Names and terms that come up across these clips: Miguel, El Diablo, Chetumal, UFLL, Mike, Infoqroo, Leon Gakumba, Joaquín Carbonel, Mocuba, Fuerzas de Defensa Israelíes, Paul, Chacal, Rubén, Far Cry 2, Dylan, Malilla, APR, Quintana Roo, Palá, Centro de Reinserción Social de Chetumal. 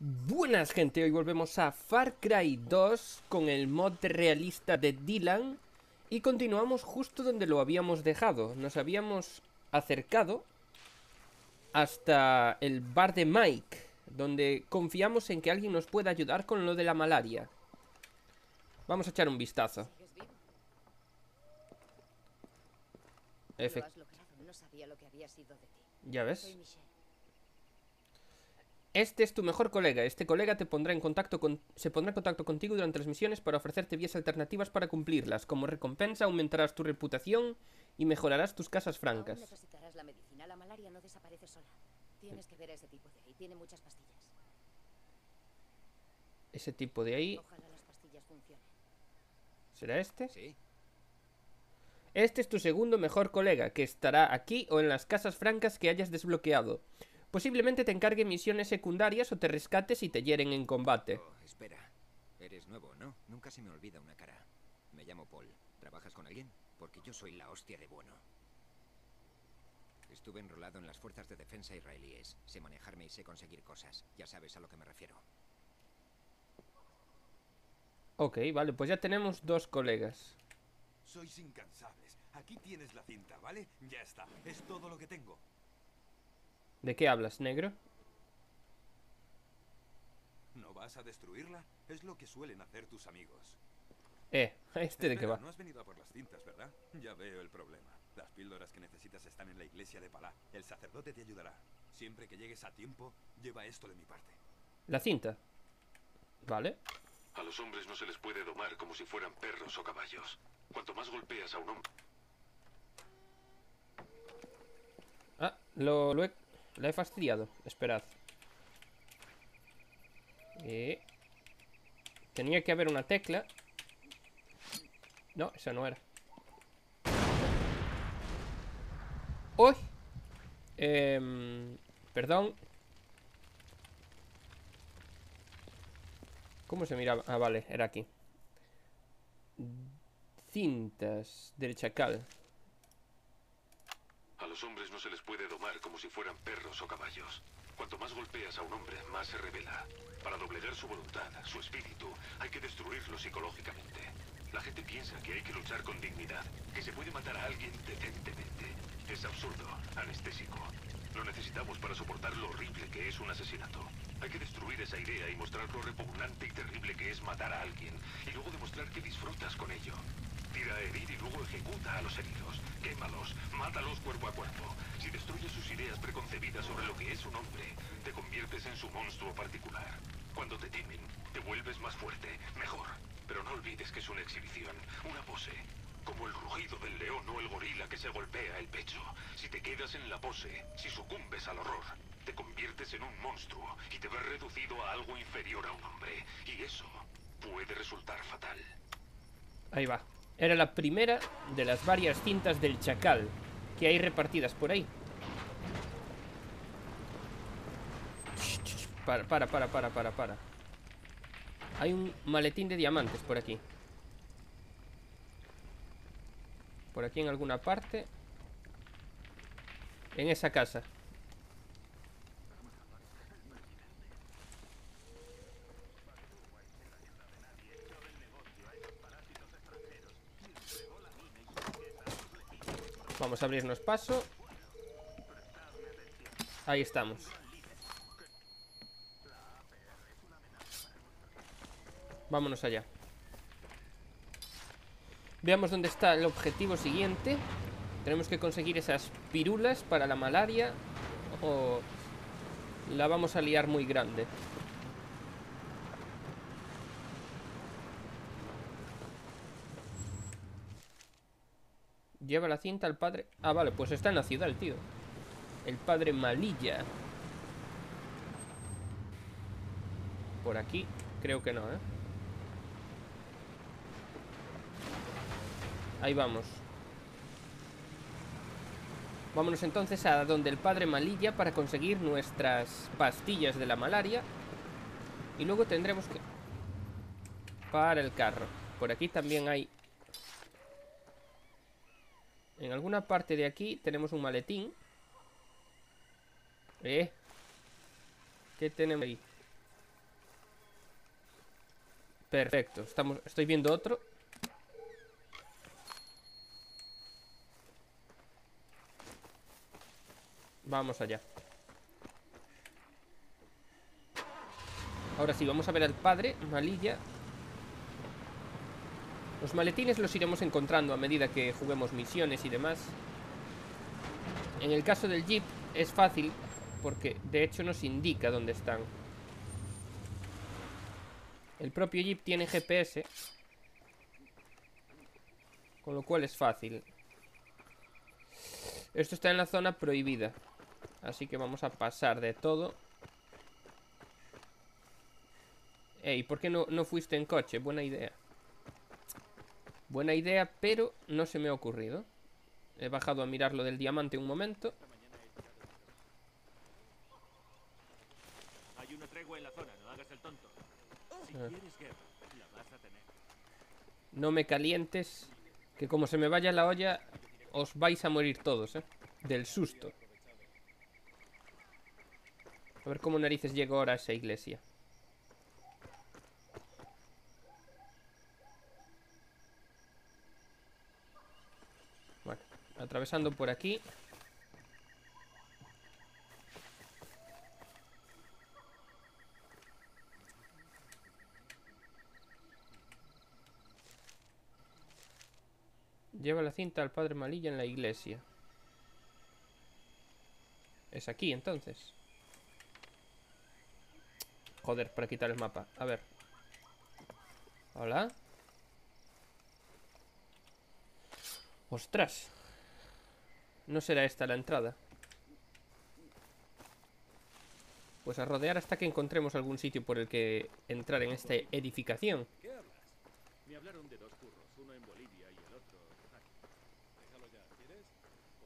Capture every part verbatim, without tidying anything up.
Buenas gente, hoy volvemos a Far Cry dos con el mod realista de Dylan y continuamos justo donde lo habíamos dejado. Nos habíamos acercado hasta el bar de Mike, donde confiamos en que alguien nos pueda ayudar con lo de la malaria. Vamos a echar un vistazo. Efe. Ya ves. Este es tu mejor colega. Este colega te pondrá en contacto con... se pondrá en contacto contigo durante las misiones para ofrecerte vías alternativas para cumplirlas. Como recompensa, aumentarás tu reputación y mejorarás tus casas francas. Aún necesitarás la medicina. La malaria no desaparece sola. Tienes que ver a ese tipo de ahí. Tiene muchas pastillas. Ese tipo de ahí... Ojalá las pastillas funcionen. ¿Será este? Sí. Este es tu segundo mejor colega, que estará aquí o en las casas francas que hayas desbloqueado. Posiblemente te encargue misiones secundarias o te rescate si te hieren en combate. Oh, espera. Eres nuevo, ¿no? Nunca se me olvida una cara. Me llamo Paul. ¿Trabajas con alguien? Porque yo soy la hostia de bueno. Estuve enrolado en las Fuerzas de Defensa Israelíes. Sé manejarme y sé conseguir cosas. Ya sabes a lo que me refiero. Ok, vale. Pues ya tenemos dos colegas. Sois incansables. Aquí tienes la cinta, ¿vale? Ya está. Es todo lo que tengo. ¿De qué hablas, negro? ¿No vas a destruirla? Es lo que suelen hacer tus amigos. Eh, ¿a este de qué va? No has venido a por las cintas, ¿verdad? Ya veo el problema. Las píldoras que necesitas están en la iglesia de Palá. El sacerdote te ayudará. Siempre que llegues a tiempo, lleva esto de mi parte. La cinta. Vale. A los hombres no se les puede domar como si fueran perros o caballos. Cuanto más golpeas a un hombre... Ah, lo, lo he... La he fastidiado, esperad. eh... Tenía que haber una tecla. No, esa no era. ¡Uy! Eh, perdón. ¿Cómo se miraba? Ah, vale, era aquí. Cintas del Chacal. A los hombres no se les puede domar como si fueran perros o caballos. Cuanto más golpeas a un hombre, más se revela. Para doblegar su voluntad, su espíritu, hay que destruirlo psicológicamente. La gente piensa que hay que luchar con dignidad, que se puede matar a alguien decentemente. Es absurdo, anestésico. Lo necesitamos para soportar lo horrible que es un asesinato. Hay que destruir esa idea y mostrar lo repugnante y terrible que es matar a alguien, y luego demostrar que disfrutas con ello. Tira a herir y luego ejecuta a los heridos. Quémalos, mátalos cuerpo a cuerpo. Si destruyes sus ideas preconcebidas sobre lo que es un hombre, te conviertes en su monstruo particular. Cuando te temen, te vuelves más fuerte, mejor. Pero no olvides que es una exhibición, una pose. Como el rugido del león o el gorila que se golpea el pecho. Si te quedas en la pose, si sucumbes al horror, te conviertes en un monstruo y te ves reducido a algo inferior a un hombre. Y eso puede resultar fatal. Ahí va. Era la primera de las varias cintas del Chacal que hay repartidas por ahí. Para, para, para, para, para, para. Hay un maletín de diamantes por aquí. Por aquí en alguna parte. En esa casa. Vamos a abrirnos paso. Ahí estamos. Vámonos allá. Veamos dónde está el objetivo siguiente. Tenemos que conseguir esas pirulas para la malaria o la vamos a liar muy grande. Lleva la cinta al padre... Ah, vale, pues está en la ciudad el tío. El padre Malilla. Por aquí, creo que no, ¿eh? Ahí vamos. Vámonos entonces a donde el padre Malilla para conseguir nuestras pastillas de la malaria. Y luego tendremos que... Para el carro. Por aquí también hay... En alguna parte de aquí tenemos un maletín. ¿Eh? ¿Qué tenemos ahí? Perfecto, estamos, estoy viendo otro. Vamos allá. Ahora sí, vamos a ver al padre, Malilla. Los maletines los iremos encontrando a medida que juguemos misiones y demás. En el caso del Jeep es fácil, porque de hecho nos indica dónde están. El propio Jeep tiene G P S, con lo cual es fácil. Esto está en la zona prohibida, así que vamos a pasar de todo. Ey, ¿por qué no, no fuiste en coche? Buena idea. Buena idea, pero no se me ha ocurrido. He bajado a mirar lo del diamante un momento. Hay una tregua en la zona, no hagas el tonto. Si quieres guerra, la vas a tener. No me calientes, que como se me vaya la olla, os vais a morir todos, ¿eh? Del susto. A ver cómo narices llego ahora a esa iglesia. Atravesando por aquí. Lleva la cinta al padre Malilla en la iglesia. Es aquí, entonces. Joder, para quitar el mapa. A ver. Hola. Ostras. No será esta la entrada. Pues a rodear hasta que encontremos algún sitio por el que entrar en esta edificación. Me hablaron de dos curros, uno en Bolivia y el otro aquí. Déjalo ya, ¿quieres?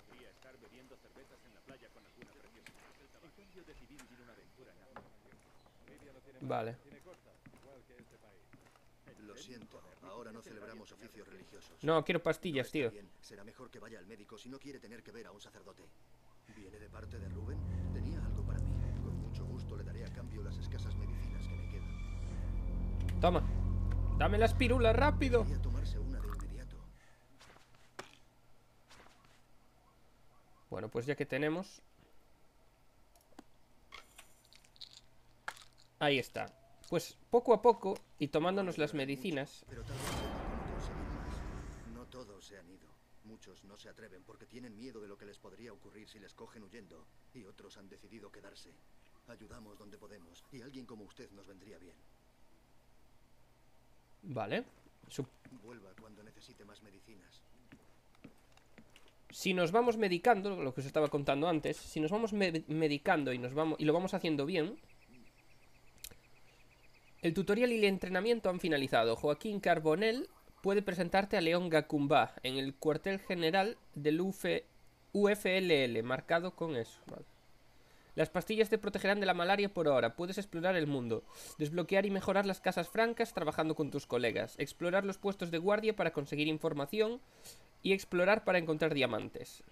Podría estar bebiendo cervezas en la playa con alguna preciosa. En cambio decidí vivir una aventura. Vale. Lo siento, ahora no celebramos oficios religiosos. No, quiero pastillas, tío. Será mejor que vaya al médico si no quiere tener que ver a un sacerdote. ¿Viene de parte de Rubén? Tenía algo para mí. Con mucho gusto le daré a cambio las escasas medicinas que me quedan. Toma. Dame las pirulas, rápido. Voy a tomarse una de inmediato. Bueno, pues ya que tenemos... Ahí está. Pues poco a poco y tomándonos las medicinas. Pero tal vez más. No todos se han ido. Muchos no se atreven porque tienen miedo de lo que les podría ocurrir si les cogen huyendo. Y otros han decidido quedarse. Ayudamos donde podemos y alguien como usted nos vendría bien. Vale. Sup- Vuelva cuando necesite más medicinas. Si nos vamos medicando, lo que os estaba contando antes, si nos vamos me- medicando y nos vamos y lo vamos haciendo bien. El tutorial y el entrenamiento han finalizado. Joaquín Carbonel puede presentarte a Leon Gakumba en el cuartel general del U F L L, marcado con eso. Vale. Las pastillas te protegerán de la malaria por ahora. Puedes explorar el mundo, desbloquear y mejorar las casas francas trabajando con tus colegas, explorar los puestos de guardia para conseguir información y explorar para encontrar diamantes.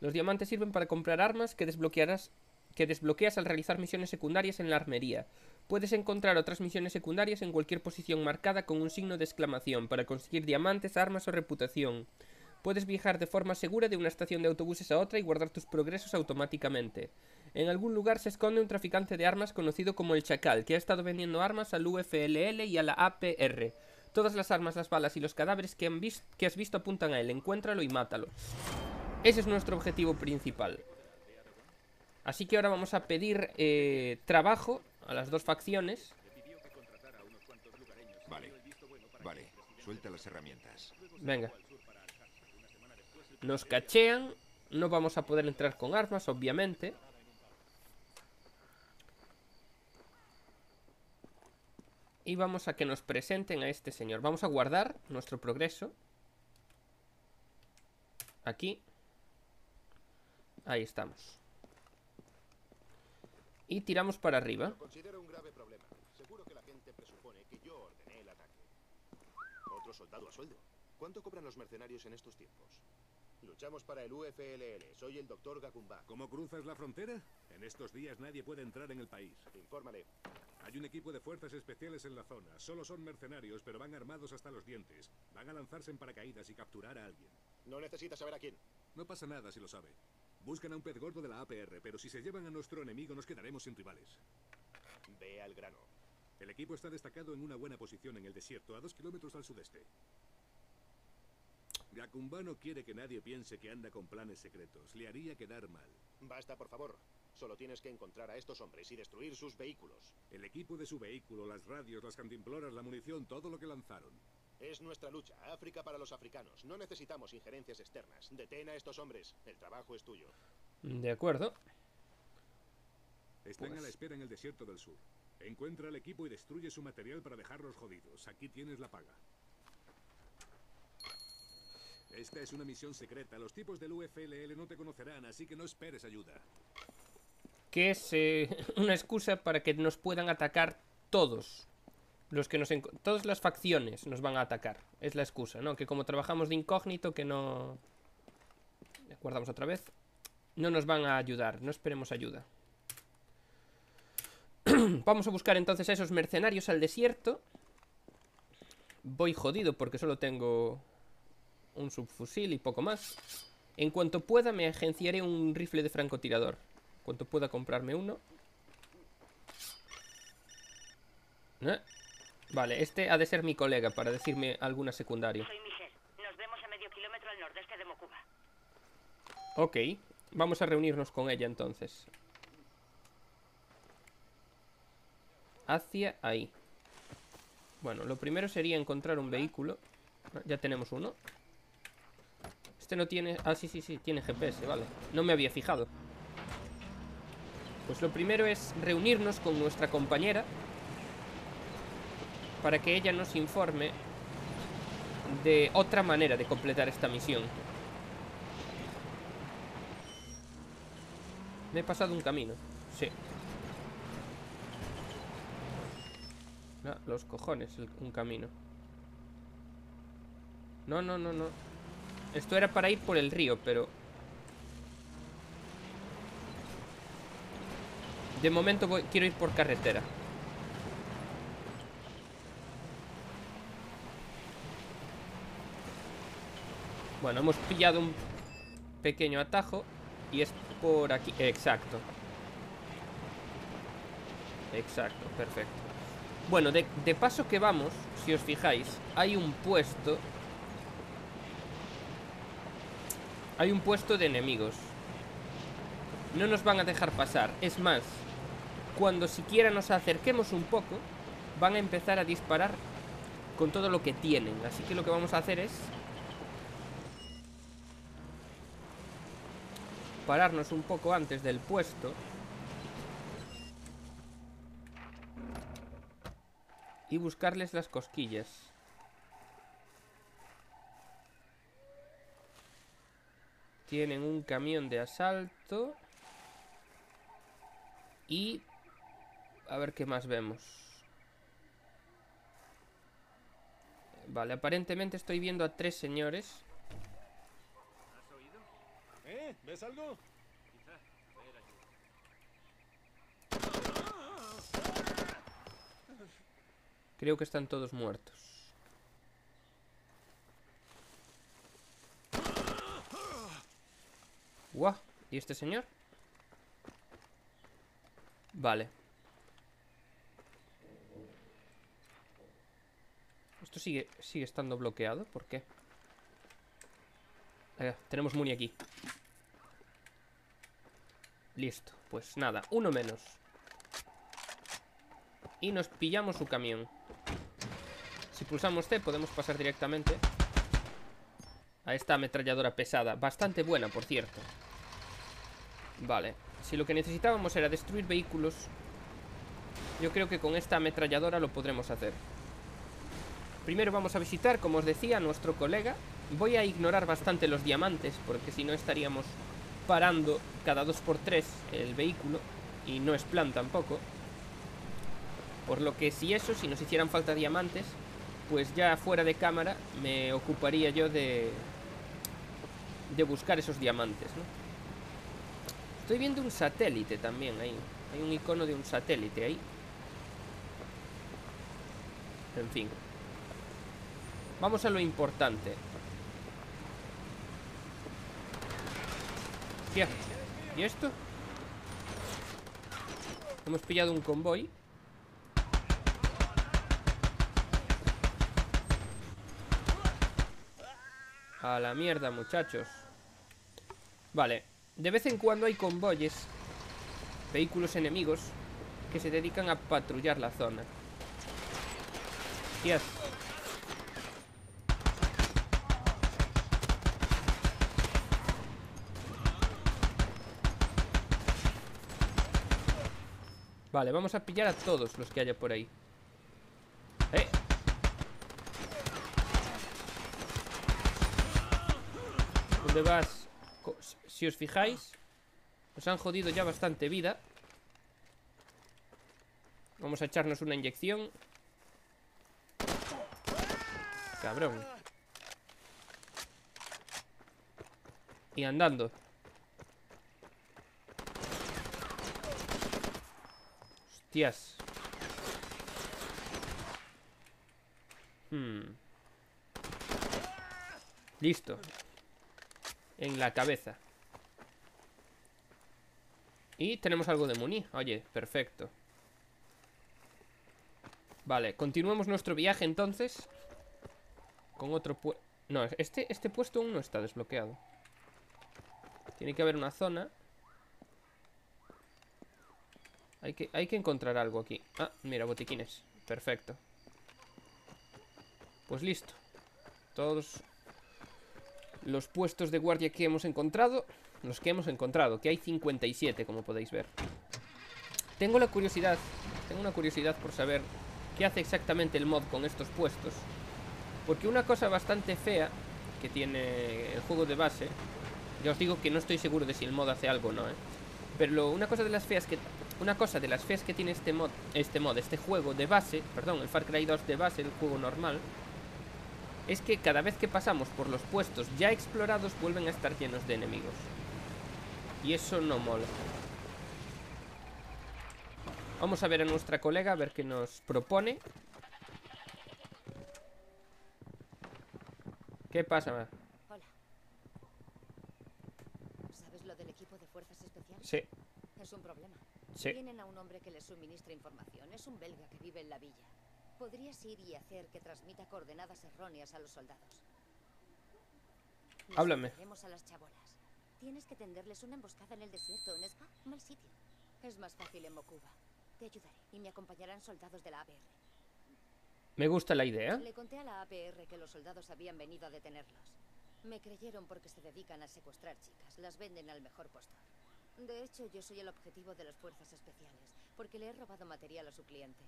Los diamantes sirven para comprar armas que desbloquearás, que desbloqueas al realizar misiones secundarias en la armería. Puedes encontrar otras misiones secundarias en cualquier posición marcada con un signo de exclamación para conseguir diamantes, armas o reputación. Puedes viajar de forma segura de una estación de autobuses a otra y guardar tus progresos automáticamente. En algún lugar se esconde un traficante de armas conocido como el Chacal, que ha estado vendiendo armas al U F L L y a la A P R. Todas las armas, las balas y los cadáveres que, han vis- que has visto apuntan a él. Encuéntralo y mátalo. Ese es nuestro objetivo principal. Así que ahora vamos a pedir eh, trabajo a las dos facciones. Vale, vale, suelta las herramientas. Venga. Nos cachean. No vamos a poder entrar con armas, obviamente. Y vamos a que nos presenten a este señor. Vamos a guardar nuestro progreso. Aquí. Ahí estamos. Y tiramos para arriba. Considero un grave problema. Seguro que la gente presupone que yo ordené el ataque. Otro soldado a sueldo. ¿Cuánto cobran los mercenarios en estos tiempos? Luchamos para el U F L L. Soy el doctor Gakumba. ¿Cómo cruzas la frontera? En estos días nadie puede entrar en el país. Infórmale. Hay un equipo de fuerzas especiales en la zona. Solo son mercenarios, pero van armados hasta los dientes. Van a lanzarse en paracaídas y capturar a alguien. No necesitas saber a quién. No pasa nada si lo sabe. Buscan a un pez gordo de la A P R, pero si se llevan a nuestro enemigo nos quedaremos sin rivales. Ve al grano. El equipo está destacado en una buena posición en el desierto, a dos kilómetros al sudeste. Gakumba no quiere que nadie piense que anda con planes secretos. Le haría quedar mal. Basta, por favor. Solo tienes que encontrar a estos hombres y destruir sus vehículos. El equipo de su vehículo, las radios, las cantimploras, la munición, todo lo que lanzaron. Es nuestra lucha, África para los africanos. No necesitamos injerencias externas. Detén a estos hombres. El trabajo es tuyo. De acuerdo. Están pues... a la espera en el desierto del sur. Encuentra al equipo y destruye su material para dejarlos jodidos. Aquí tienes la paga. Esta es una misión secreta. Los tipos del U F L L no te conocerán, así que no esperes ayuda. Que es eh, una excusa para que nos puedan atacar todos. Los que nos Todas las facciones nos van a atacar. Es la excusa, ¿no? Que como trabajamos de incógnito, que no... Guardamos otra vez. No nos van a ayudar, no esperemos ayuda. Vamos a buscar entonces a esos mercenarios al desierto. Voy jodido porque solo tengo un subfusil y poco más. En cuanto pueda me agenciaré un rifle de francotirador. Cuanto pueda comprarme uno. ¿Eh? Vale, este ha de ser mi colega para decirme alguna secundaria. Soy Miguel. Nos vemos a medio kilómetro al nordeste de Mocuba. Ok, vamos a reunirnos con ella entonces. Hacia ahí. Bueno, lo primero sería encontrar un vehículo. Ya tenemos uno. Este no tiene... Ah, sí, sí, sí, tiene G P S, vale. No me había fijado. Pues lo primero es reunirnos con nuestra compañera para que ella nos informe de otra manera de completar esta misión. Me he pasado un camino. Sí. No, los cojones, el, un camino. No, no, no, no. Esto era para ir por el río, pero... De momento voy, quiero ir por carretera. Bueno, hemos pillado un pequeño atajo y es por aquí. Exacto. Exacto, perfecto. Bueno, de, de paso que vamos, si os fijáis, hay un puesto... Hay un puesto de enemigos. No nos van a dejar pasar. Es más, cuando siquiera nos acerquemos un poco, van a empezar a disparar con todo lo que tienen. Así que lo que vamos a hacer es... pararnos un poco antes del puesto y buscarles las cosquillas. Tienen un camión de asalto y a ver qué más vemos. Vale, aparentemente estoy viendo a tres señores. ¿Eh? ¿Ves algo? Creo que están todos muertos. ¡Guau! ¿Y este señor? Vale. Esto sigue, sigue estando bloqueado. ¿Por qué? Acá, tenemos Muni aquí. Listo, pues nada, uno menos. Y nos pillamos su camión. Si pulsamos C podemos pasar directamente a esta ametralladora pesada. Bastante buena, por cierto. Vale, si lo que necesitábamos era destruir vehículos, yo creo que con esta ametralladora lo podremos hacer. Primero vamos a visitar, como os decía, a nuestro colega. Voy a ignorar bastante los diamantes, porque si no estaríamos... parando cada dos por tres el vehículo, y no es plan tampoco. Por lo que si eso, si nos hicieran falta diamantes, pues ya fuera de cámara me ocuparía yo de de buscar esos diamantes, ¿no? Estoy viendo un satélite también ahí. Hay un icono de un satélite ahí. En fin, vamos a lo importante. ¿Qué haces? ¿Y esto? Hemos pillado un convoy. A la mierda, muchachos. Vale. De vez en cuando hay convoyes, vehículos enemigos, que se dedican a patrullar la zona. Yes. Vale, vamos a pillar a todos los que haya por ahí. ¡Eh! ¿Dónde vas? Si os fijáis, nos han jodido ya bastante vida. Vamos a echarnos una inyección. Cabrón. Y andando. Hostias. hmm. Listo. En la cabeza. Y tenemos algo de muni. Oye, perfecto. Vale, continuemos nuestro viaje entonces. Con otro puesto. No, este, este puesto aún no está desbloqueado. Tiene que haber una zona. Hay que, hay que encontrar algo aquí. Ah, mira, botiquines. Perfecto. Pues listo. Todos los puestos de guardia que hemos encontrado. Los que hemos encontrado, que hay cincuenta y siete, como podéis ver. Tengo la curiosidad. Tengo una curiosidad por saber qué hace exactamente el mod con estos puestos. Porque una cosa bastante fea que tiene el juego de base, ya os digo que no estoy seguro de si el mod hace algo o no, ¿eh? Pero lo, una cosa de las feas que una cosa de las feas que tiene este mod, este mod, este juego de base, perdón, el Far Cry dos de base, el juego normal, es que cada vez que pasamos por los puestos ya explorados vuelven a estar llenos de enemigos. Y eso no mola. Vamos a ver a nuestra colega, a ver qué nos propone. ¿Qué pasa? Hola. ¿Sabes lo del equipo de fuerzas especiales? Sí. Es un problema. Sí. Tienen a un hombre que les suministra información. Es un belga que vive en la villa. Podrías ir y hacer que transmita coordenadas erróneas a los soldados. Nos háblame. Tenemos a las chabolas. Tienes que tenderles una emboscada en el desierto. En Esca, mal sitio. Es más fácil en Mocuba. Te ayudaré y me acompañarán soldados de la A P R. Me gusta la idea. Le conté a la A P R que los soldados habían venido a detenerlos. Me creyeron porque se dedican a secuestrar chicas. Las venden al mejor postor. De hecho, yo soy el objetivo de las fuerzas especiales, porque le he robado material a su cliente.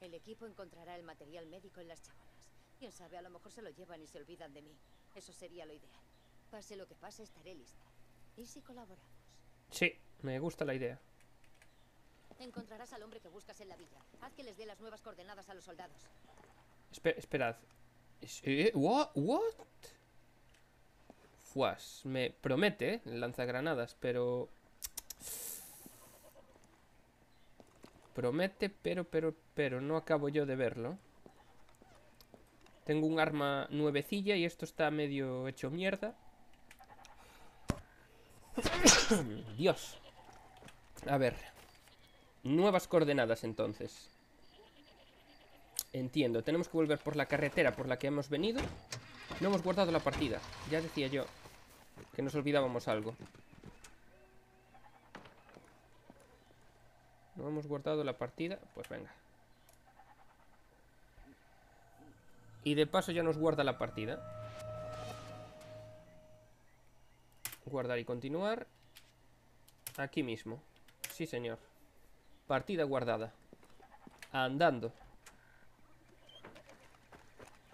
El equipo encontrará el material médico en las chavalas. Quién sabe, a lo mejor se lo llevan y se olvidan de mí. Eso sería lo ideal. Pase lo que pase, estaré lista. ¿Y si colaboramos? Sí, me gusta la idea. Encontrarás al hombre que buscas en la villa. Haz que les dé las nuevas coordenadas a los soldados. Esper esperad. ¿Eh? ¿What? ¿What? Fuas. Me promete, ¿eh? Lanzagranadas, pero... Promete, pero, pero, pero. No acabo yo de verlo. Tengo un arma nuevecilla y esto está medio hecho mierda. Dios. A ver... Nuevas coordenadas, entonces. Entiendo, tenemos que volver por la carretera por la que hemos venido. No hemos guardado la partida. Ya decía yo que nos olvidábamos algo. No hemos guardado la partida. Pues venga. Y de paso ya nos guarda la partida. Guardar y continuar. Aquí mismo. Sí, señor. Partida guardada. Andando.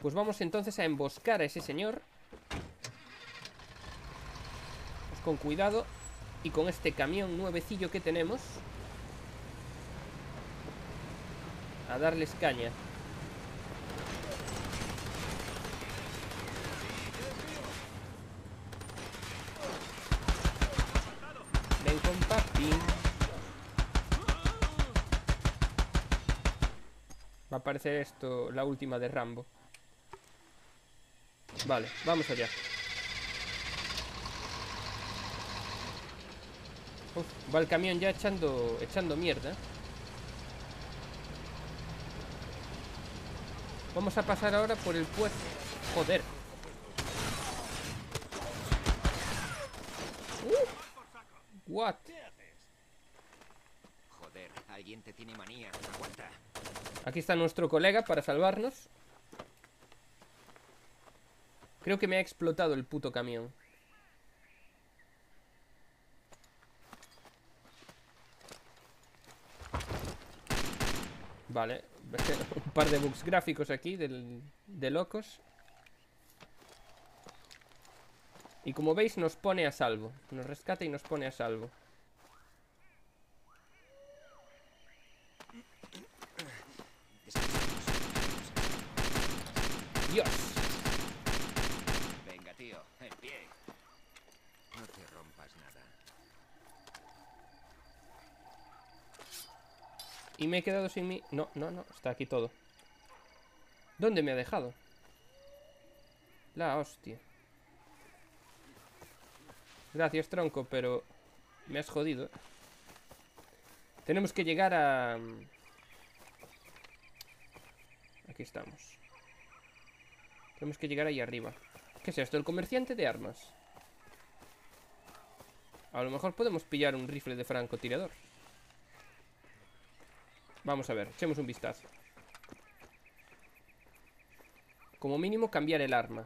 Pues vamos entonces a emboscar a ese señor. Pues con cuidado. Y con este camión nuevecillo que tenemos. A darles caña. Va a aparecer esto, la última de Rambo. Vale, vamos allá. Uf, va el camión ya echando, echando mierda. Vamos a pasar ahora por el puesto. Joder. Uh, what? Joder, alguien te tiene manía. Aguanta. Aquí está nuestro colega para salvarnos. Creo que me ha explotado el puto camión. Vale, un par de bugs gráficos aquí del, de locos. Y como veis nos pone a salvo. Nos rescata y nos pone a salvo. Dios. Venga, tío, en pie. No te rompas nada. Y me he quedado sin mi... No, no, no, está aquí todo. ¿Dónde me ha dejado? La hostia. Gracias, tronco, pero... me has jodido. Tenemos que llegar a... Aquí estamos. Tenemos que llegar ahí arriba. ¿Qué es esto? El comerciante de armas. A lo mejor podemos pillar un rifle de francotirador. Vamos a ver, echemos un vistazo. Como mínimo cambiar el arma.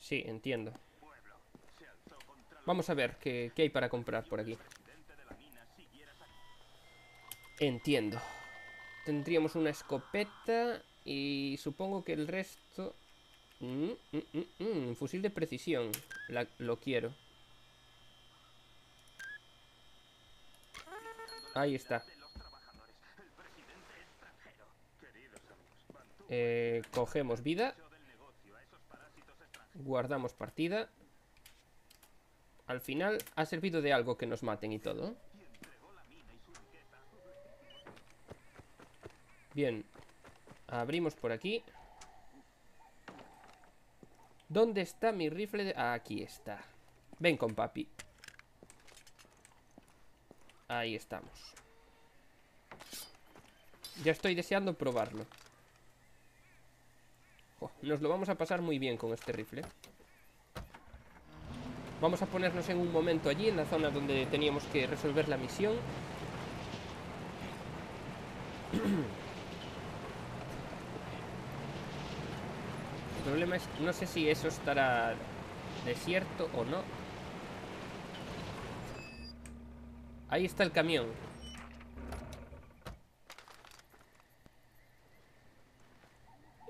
Sí, entiendo. Vamos a ver qué, qué hay para comprar por aquí. Entiendo. Tendríamos una escopeta. Y supongo que el resto... Mm, mm, mm, mm, fusil de precisión. La, lo quiero. Ahí está. Eh, cogemos vida. Guardamos partida. Al final ha servido de algo que nos maten y todo. Bien. Abrimos por aquí. ¿Dónde está mi rifle de...? Ah, aquí está. Ven con papi. Ahí estamos. Ya estoy deseando probarlo. Oh, nos lo vamos a pasar muy bien con este rifle. Vamos a ponernos en un momento allí, en la zona donde teníamos que resolver la misión. El problema es, no sé si eso estará desierto o no. Ahí está el camión.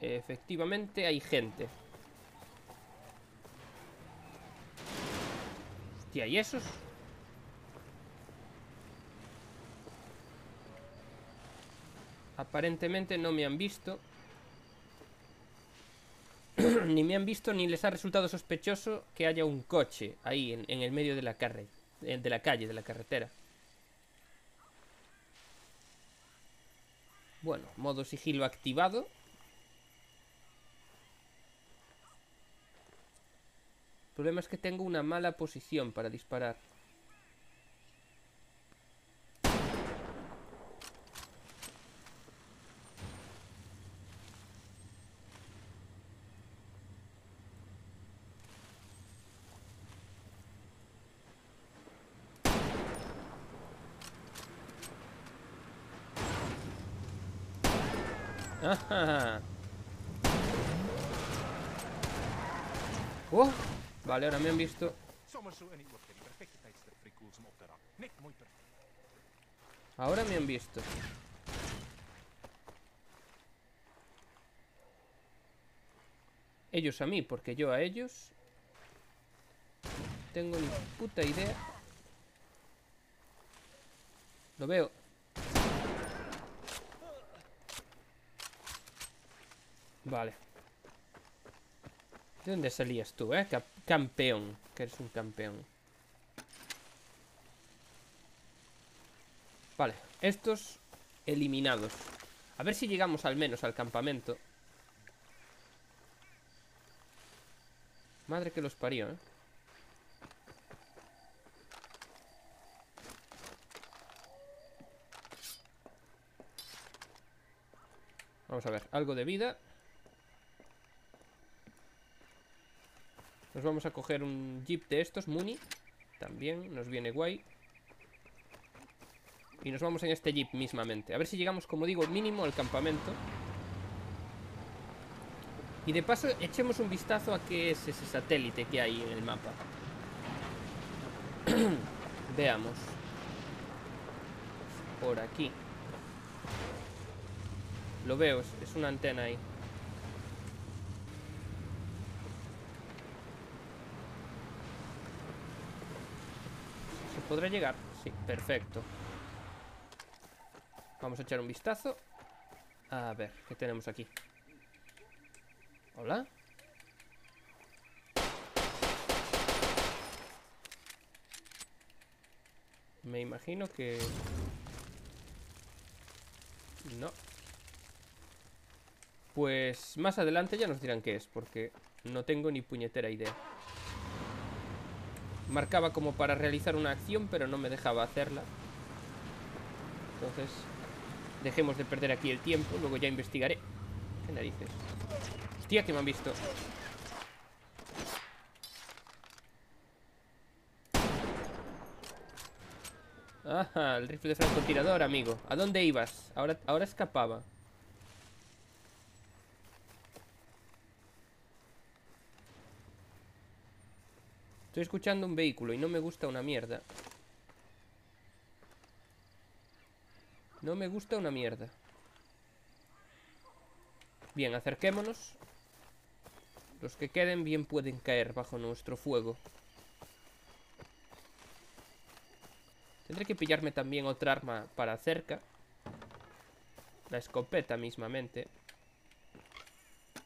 Efectivamente hay gente. Hostia, ¿y esos? Aparentemente no me han visto. Ni me han visto ni les ha resultado sospechoso que haya un coche ahí en, en el medio de la, carre, de la calle, de la carretera. Bueno, modo sigilo activado. El problema es que tengo una mala posición para disparar. Oh, vale, ahora me han visto. Ahora me han visto. Ellos a mí, porque yo a ellos. Tengo ni puta idea. Lo veo. Vale. ¿De dónde salías tú, eh? Campeón. Que eres un campeón. Vale, estos eliminados. A ver si llegamos al menos al campamento. Madre que los parió, ¿eh? Vamos a ver, algo de vida. Nos vamos a coger un jeep de estos, Muni. También nos viene guay. Y nos vamos en este jeep mismamente. A ver si llegamos, como digo, mínimo al campamento. Y de paso echemos un vistazo a qué es ese satélite que hay en el mapa. Veamos. Por aquí. Lo veo, es una antena ahí. ¿Se podrá llegar? Sí, perfecto. Vamos a echar un vistazo. A ver, ¿qué tenemos aquí? Hola. Me imagino que... no. Pues más adelante ya nos dirán qué es, porque no tengo ni puñetera idea. Marcaba como para realizar una acción, pero no me dejaba hacerla. Entonces, dejemos de perder aquí el tiempo. Luego ya investigaré. ¿Qué narices? Hostia, que me han visto. Ajá, el rifle de francotirador, amigo. ¿A dónde ibas? Ahora, ahora escapaba. Estoy escuchando un vehículo y no me gusta una mierda. No me gusta una mierda. Bien, acerquémonos. Los que queden bien pueden caer bajo nuestro fuego. Tendré que pillarme también otra arma para cerca. La escopeta mismamente.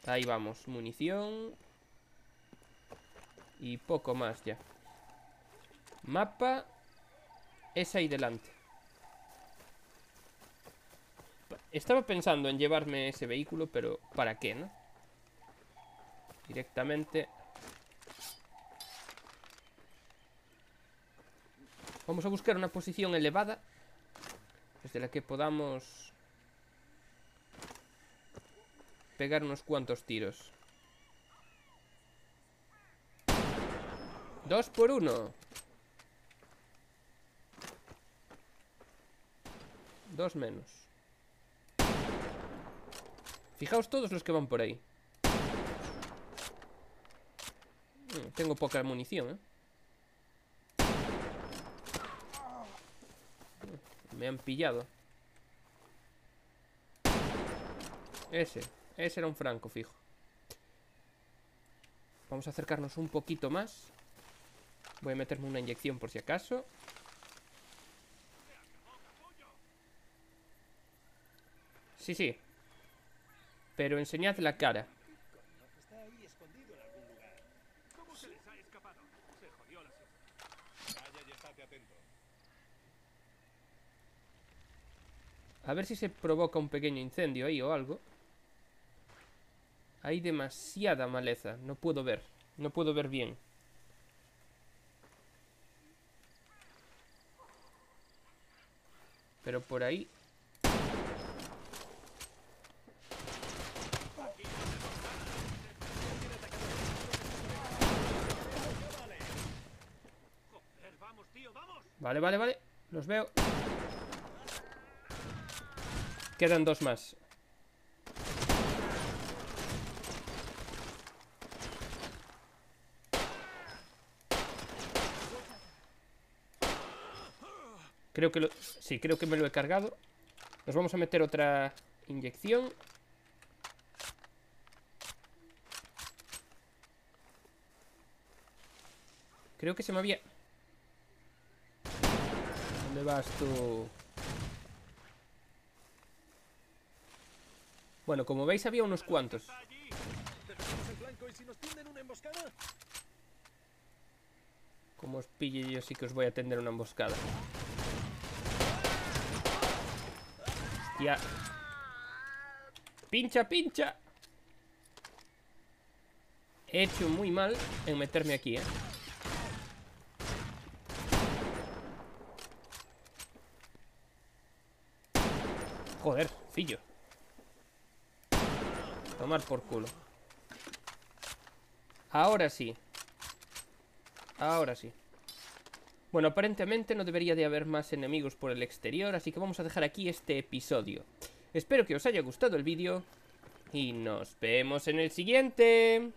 Ahí vamos, munición. Y poco más ya. Mapa es ahí delante. Estaba pensando en llevarme ese vehículo, pero ¿para qué, no? Directamente. Vamos a buscar una posición elevada desde la que podamos pegar unos cuantos tiros. Dos por uno. Dos menos. Fijaos todos los que van por ahí. Mm, tengo poca munición, ¿eh? Mm, me han pillado. Ese, ese era un franco, fijo. Vamos a acercarnos un poquito más. Voy a meterme una inyección por si acaso. Sí, sí. Pero enseñad la cara. A ver si se provoca un pequeño incendio ahí o algo. Hay demasiada maleza. No puedo ver. No puedo ver bien. Pero por ahí... Vale, vale, vale, los veo. Quedan dos más. Creo que lo... sí, creo que me lo he cargado. Nos vamos a meter otra inyección. Creo que se me había... ¿Dónde vas tú? Bueno, como veis había unos cuantos. Como os pille yo sí que os voy a tender una emboscada. Hostia. Pincha, pincha. He hecho muy mal en meterme aquí, eh. Joder, fillo. Tomar por culo. Ahora sí. Ahora sí. Bueno, aparentemente no debería de haber más enemigos por el exterior, así que vamos a dejar aquí este episodio. Espero que os haya gustado el vídeo y nos vemos en el siguiente.